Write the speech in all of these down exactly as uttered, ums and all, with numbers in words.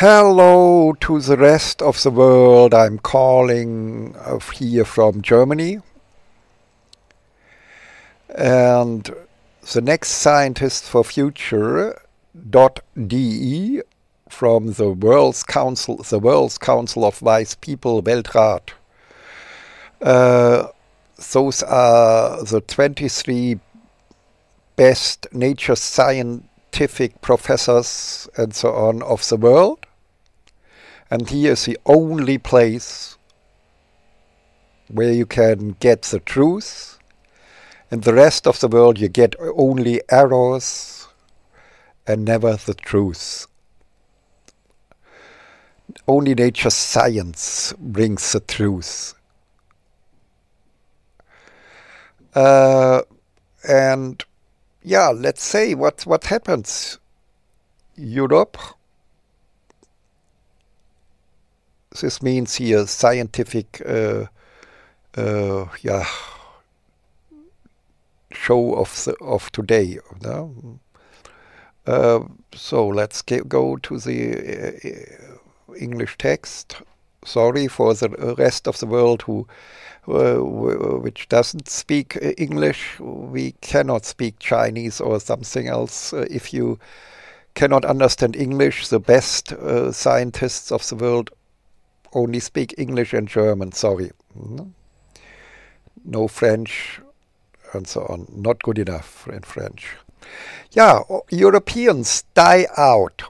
Hello to the rest of the world. I'm calling here from Germany. And the next Scientists for future dot d e from the World's Council, the World's Council of Wise People, Weltrat. Uh, those are the twenty-three best nature scientific professors and so on of the world. And here is the only place where you can get the truth. In the rest of the world you get only errors and never the truth. Only nature science brings the truth. Uh, and yeah, let's say what, what happens. Europe. This means here scientific uh, uh, yeah, show of the, of today. No? Uh, so let's get, go to the uh, English text. Sorry for the rest of the world who uh, which doesn't speak English. We cannot speak Chinese or something else. Uh, if you cannot understand English, the best uh, scientists of the world only speak English and German, sorry. Mm-hmm. No French and so on. Not good enough in French. Yeah, Europeans die out.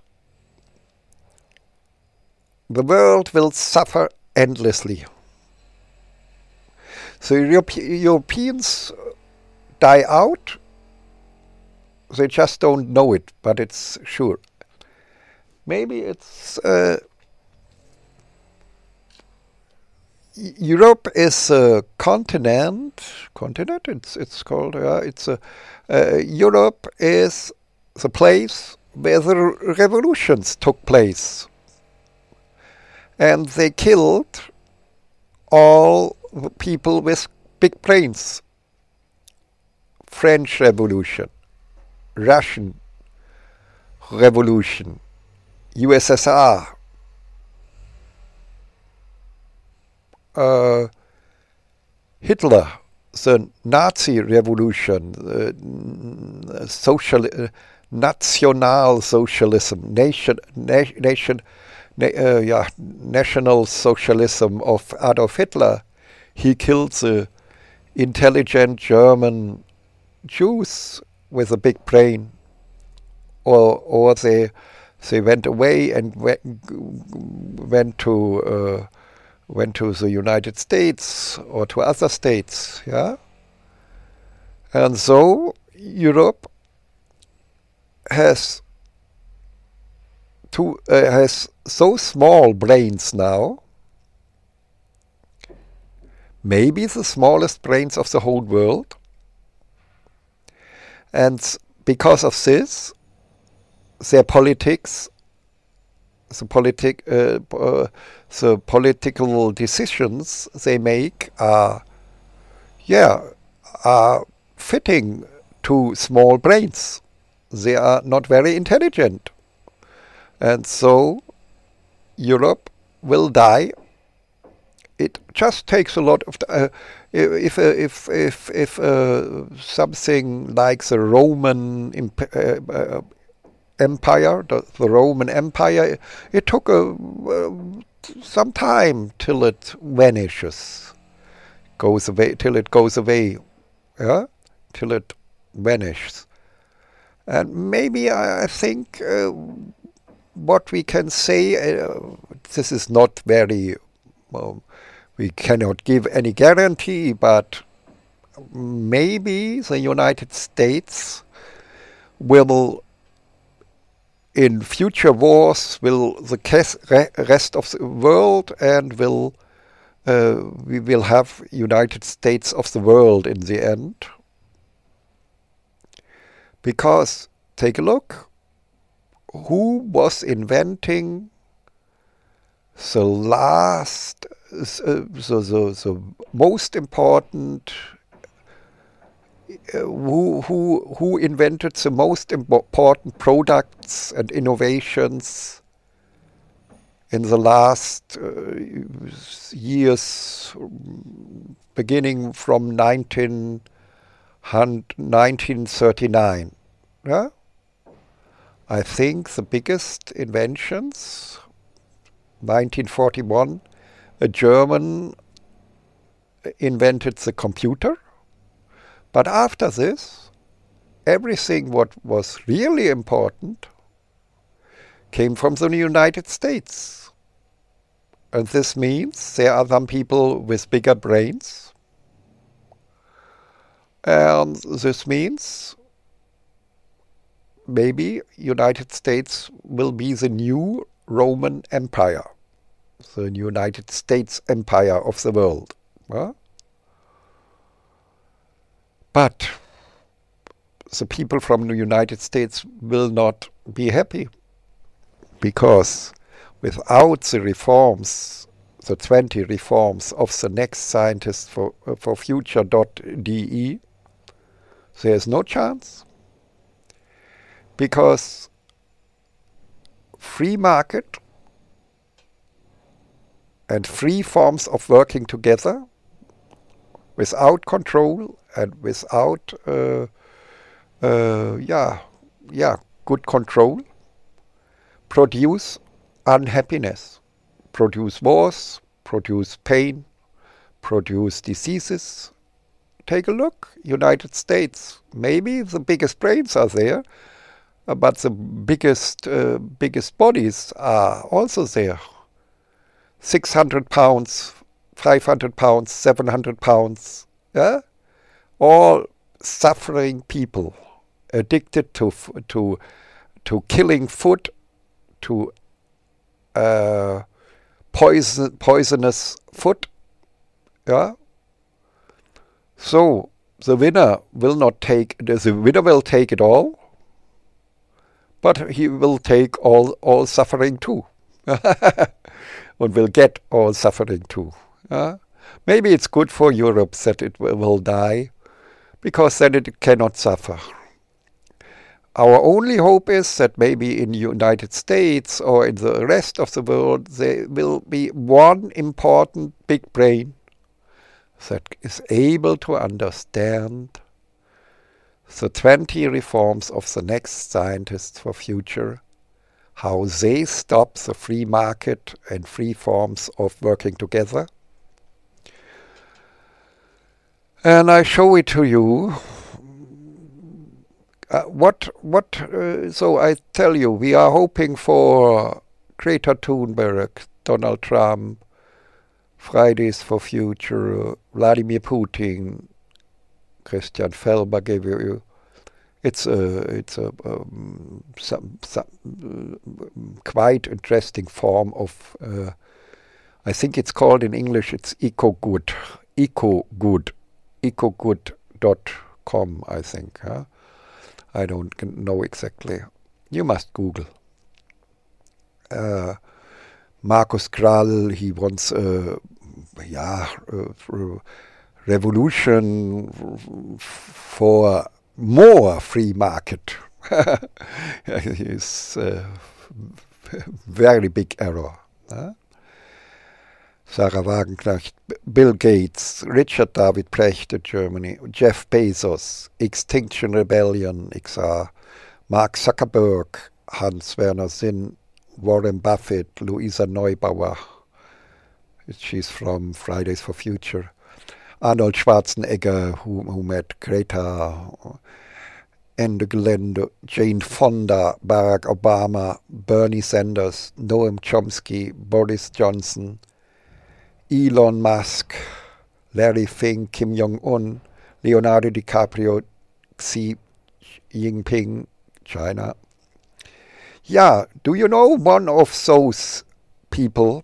The world will suffer endlessly. So Europe Europeans die out. They just don't know it, but it's sure. Maybe it's... Uh, Europe is a continent. Continent? It's it's called. Yeah, it's a. Uh, Europe is the place where the revolutions took place, and they killed all the people with big brains. French Revolution, Russian Revolution, U S S R. Uh, Hitler, the Nazi Revolution, uh, social, uh, National Socialism, nation, na nation, na uh, yeah, National Socialism of Adolf Hitler. He killed the intelligent German Jews with a big brain, or or they they went away and went went to. Uh, went to the United States or to other states, yeah? And so Europe has two, uh, has so small brains now, maybe the smallest brains of the whole world. And because of this, their politics The, politic, uh, uh, the political decisions they make are, yeah, are fitting to small brains. They are not very intelligent. And so Europe will die. It just takes a lot of... Uh, if uh, if, if, if uh, something like the Roman... Imp uh, uh, Empire, the, the Roman Empire, it took a, uh, some time till it vanishes, goes away, till it goes away, yeah, till it vanishes. And maybe I, I think uh, what we can say, uh, this is not very, well, we cannot give any guarantee, but maybe the United States will in future wars will the rest of the world, and will uh, we will have United States of the world in the end. Because, take a look, who was inventing the last, uh, the, the, the most important Uh, who who who invented the most important products and innovations in the last uh, years, beginning from nineteen thirty-nine. Yeah? I think the biggest inventions, nineteen forty-one, a German invented the computer. But after this, everything what was really important came from the United States. And this means there are some people with bigger brains. And this means maybe United States will be the new Roman Empire, the United States Empire of the world. Huh? But the people from the United States will not be happy, because without the reforms, the twenty reforms of the next scientist for, uh, for future dot D E, there is no chance. Because free market and free forms of working together without control and without uh, uh, yeah, yeah, good control produce unhappiness, produce wars, produce pain, produce diseases. Take a look, United States, maybe the biggest brains are there, uh, but the biggest, uh, biggest bodies are also there. six hundred pounds, five hundred pounds, seven hundred pounds, yeah? All suffering people, addicted to, f to, to killing food, to uh, poison, poisonous food. Yeah? So the winner will not take, the winner will take it all, but he will take all, all suffering too. And will get all suffering too. Yeah? Maybe it's good for Europe that it will die, because then it cannot suffer. Our only hope is that maybe in the United States or in the rest of the world there will be one important big brain that is able to understand the twenty reforms of the next scientists for future, how they stop the free market and free forms of working together. And I show it to you. Uh, what, what, uh, so I tell you, we are hoping for Greta Thunberg, Donald Trump, Fridays for Future, Vladimir Putin, Christian Felber gave you. It's a, it's a um, some, some, uh, quite interesting form of, uh, I think it's called in English, it's ecogood, ecogood, ecogood dot com, I think. Huh? I don't know exactly. You must Google. Uh, Markus Krall, he wants a yeah, uh, revolution for more free market. It's a very big error. Huh? Sahra Wagenknecht, Bill Gates, Richard David Precht in Germany, Jeff Bezos, Extinction Rebellion, X R, Mark Zuckerberg, Hans-Werner Sinn, Warren Buffett, Luisa Neubauer, she's from Fridays for Future, Arnold Schwarzenegger, who, who met Greta, Ende Gelände, Jane Fonda, Barack Obama, Bernie Sanders, Noam Chomsky, Boris Johnson, Elon Musk, Larry Fink, Kim Jong-Un, Leonardo DiCaprio, Xi Jinping, China. Yeah, do you know one of those people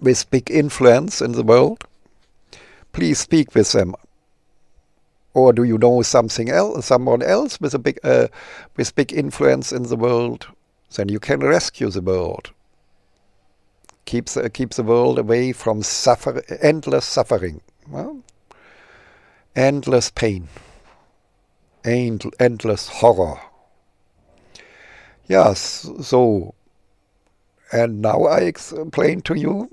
with big influence in the world? Please speak with them. Or do you know something else, someone else with a big, uh, with big influence in the world? Then you can rescue the world. Keep the, keep the world away from suffer, endless suffering, well, endless pain, end, endless horror. Yes, so And now I explain to you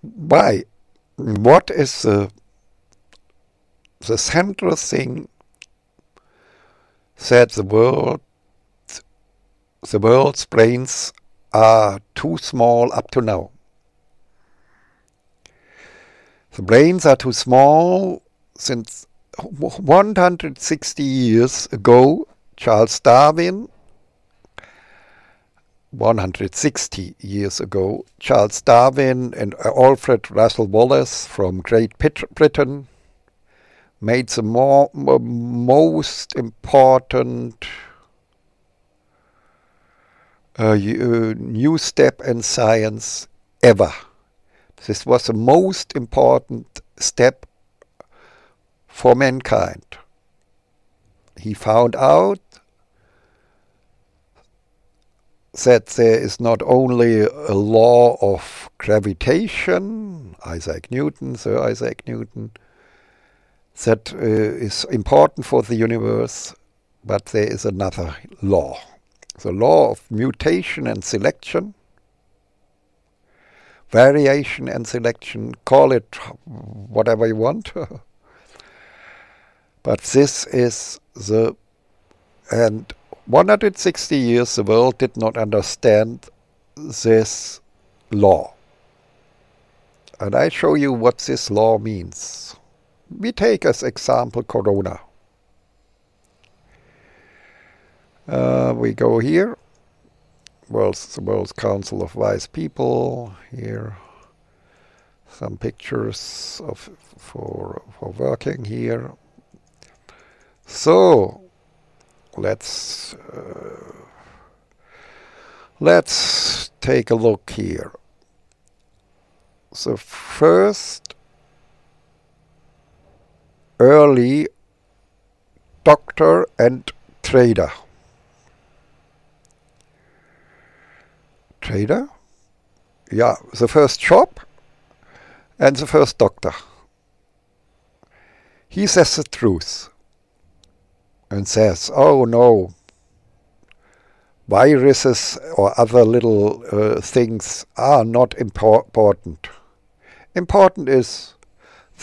why. What is the, the central thing that the world, the world's brains are too small up to now? The brains are too small. Since one hundred sixty years ago, Charles Darwin, one hundred sixty years ago, Charles Darwin and Alfred Russell Wallace from Great Britain made the more, most important uh, new step in science ever. This was the most important step for mankind. He found out that there is not only a law of gravitation, Isaac Newton, Sir Isaac Newton, that uh, is important for the universe, but there is another law, the law of mutation and selection, variation and selection, call it whatever you want. But this is the, and one hundred sixty years the world did not understand this law. And I show you what this law means. We take as example Corona. Uh, we go here. World's, the World Council of Wise People. Here, some pictures of for for working here. So let's uh, let's take a look here. So first, early doctor and trader. Trader? Yeah, the first shop and the first doctor. He says the truth and says, oh no, viruses or other little uh, things are not impor important. Important is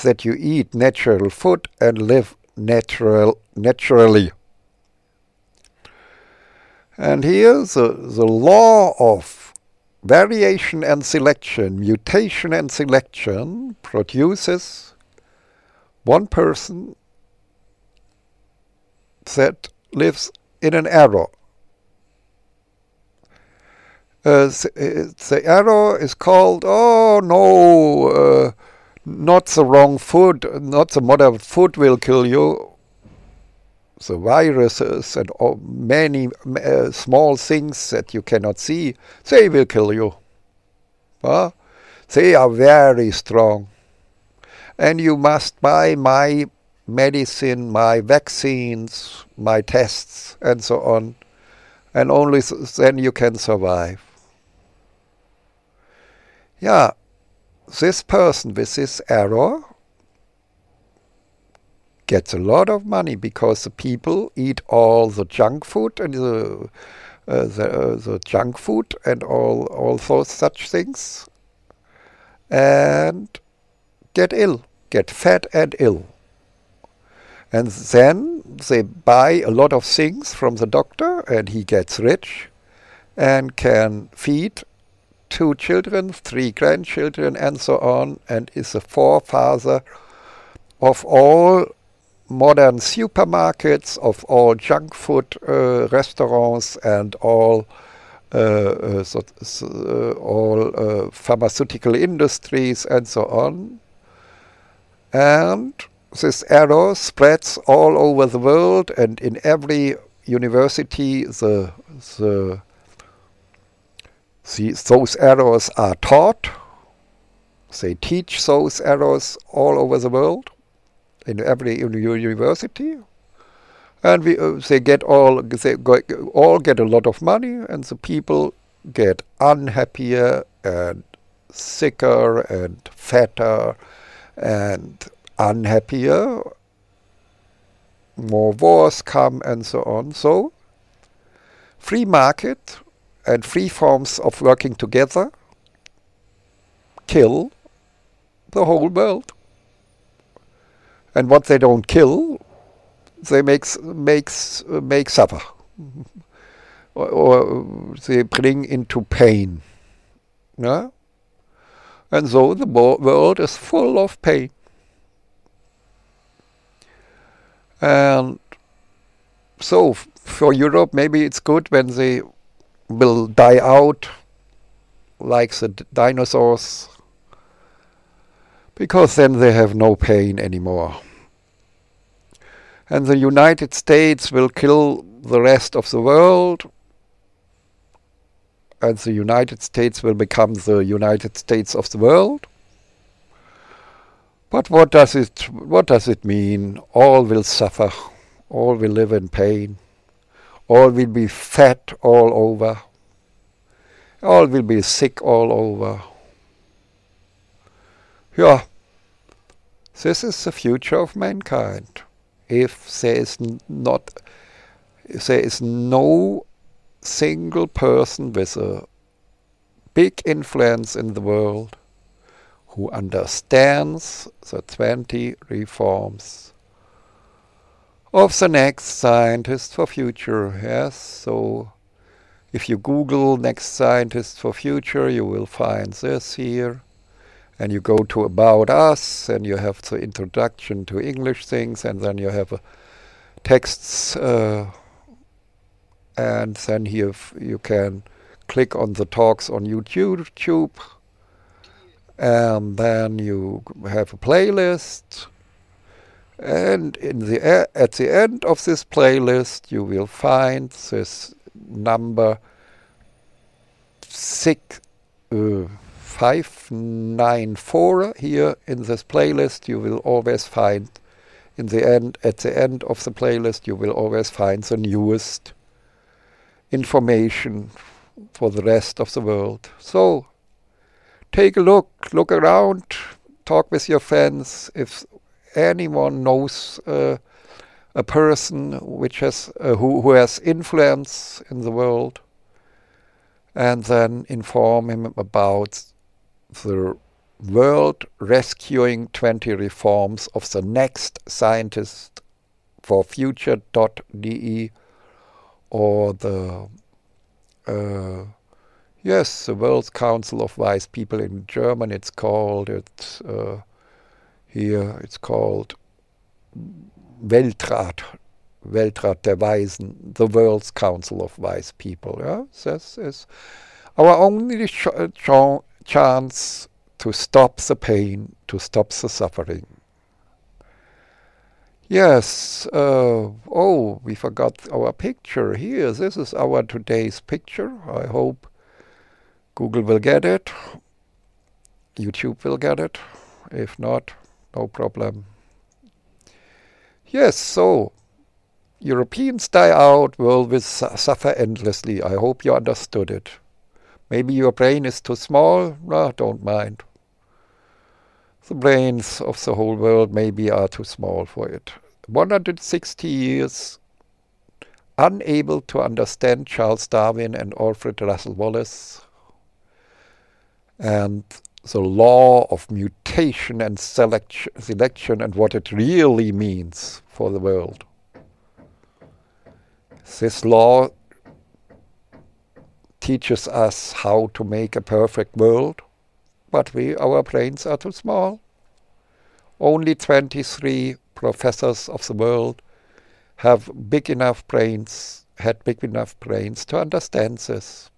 that you eat natural food and live natural naturally. And here the, the law of variation and selection, mutation and selection, produces one person that lives in an arrow. Uh, the, the arrow is called, oh no, uh, not the wrong food, not the modern food will kill you. The viruses and oh, many uh, small things that you cannot see, they will kill you. Huh? They are very strong. And you must buy my medicine, my vaccines, my tests, and so on. And only then you can survive. Yeah, this person with this error gets a lot of money because the people eat all the junk food and the uh, the, uh, the junk food and all all those such things, and get ill, get fat and ill, and then they buy a lot of things from the doctor, and he gets rich, and can feed two children, three grandchildren, and so on, and is the forefather of all modern supermarkets, of all junk food uh, restaurants, and all uh, uh, so, so, uh, all uh, pharmaceutical industries, and so on. And this arrow spreads all over the world, and in every university, the the, the those arrows are taught. They teach those arrows all over the world, in every university, and we uh, they get all they go, all get a lot of money, and the people get unhappier and sicker and fatter and unhappier. More wars come and so on. So, free market and free forms of working together kill the whole world. And what they don't kill, they makes, makes, uh, make suffer, or, or they bring into pain. Yeah? And so the world is full of pain. And so for Europe, maybe it's good when they will die out like the dinosaurs, because then they have no pain anymore. And the United States will kill the rest of the world, and the United States will become the United States of the world. But what does it, what does it mean? All will suffer, all will live in pain, all will be fat all over, all will be sick all over. Yeah, this is the future of mankind. If there is not, if there is no single person with a big influence in the world who understands the twenty reforms of the next Scientist for Future. Yes, so if you Google Next Scientist for Future, you will find this here. And you go to About Us, and you have the introduction to English things, and then you have uh, texts, uh, and then here you can click on the talks on YouTube, and then you have a playlist, and in the e at the end of this playlist you will find this number six. Uh, five nine four here in this playlist. You will always find in the end, at the end of the playlist, you will always find the newest information for the rest of the world. So take a look, look around, talk with your friends. If anyone knows uh, a person which has uh, who, who has influence in the world, and then inform him about the world rescuing twenty reforms of the next Scientist for future dot d e, or the uh, yes, the World Council of Wise People in German. It's called it uh, here. It's called Weltrat, Weltrat der Weisen, the World's Council of Wise People. Yeah, this is our only ch ch chance to stop the pain, to stop the suffering. Yes, uh, oh, we forgot our picture here. This is our today's picture. I hope Google will get it, YouTube will get it. If not, no problem. Yes, so Europeans die out, world will su suffer endlessly. I hope you understood it. Maybe your brain is too small, no, don't mind. The brains of the whole world maybe are too small for it. one hundred sixty years unable to understand Charles Darwin and Alfred Russell Wallace and the law of mutation and selection, selection and what it really means for the world. This law teaches us how to make a perfect world, but we, our brains are too small. Only twenty-three professors of the world have big enough brains, had big enough brains to understand this.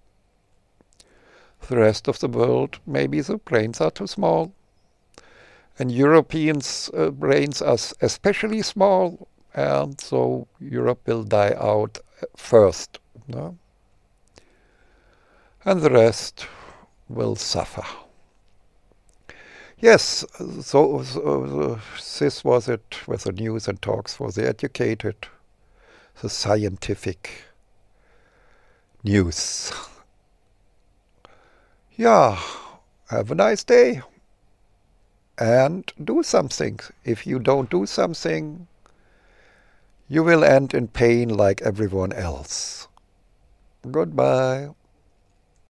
The rest of the world, maybe the brains are too small. And Europeans' uh, brains are especially small, and so Europe will die out first. No? And the rest will suffer. Yes, so, so this was it with the news and talks for the educated, the scientific news. Yeah, have a nice day and do something. If you don't do something, you will end in pain like everyone else. Goodbye.